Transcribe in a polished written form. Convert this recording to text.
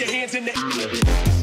your hands in the